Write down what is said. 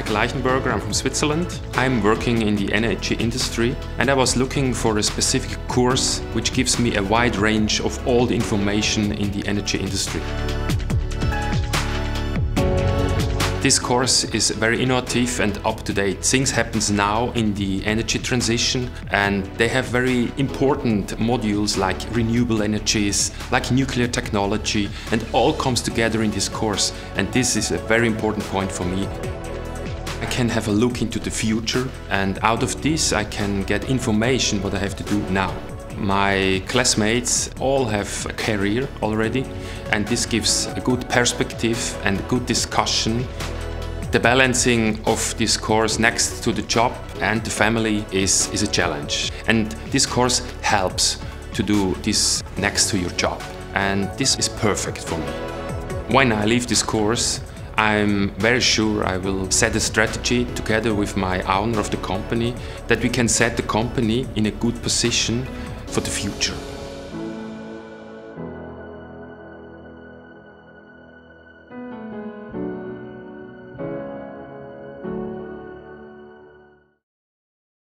Michael Eichenberger, I'm from Switzerland. I'm working in the energy industry and I was looking for a specific course which gives me a wide range of all the information in the energy industry. This course is very innovative and up-to-date. Things happen now in the energy transition and they have very important modules like renewable energies, like nuclear technology, and all comes together in this course, and this is a very important point for me. I can have a look into the future and out of this I can get information what I have to do now. My classmates all have a career already, and this gives a good perspective and a good discussion. The balancing of this course next to the job and the family is a challenge. And this course helps to do this next to your job. And this is perfect for me. When I leave this course, I'm very sure I will set a strategy together with my owner of the company that we can set the company in a good position for the future.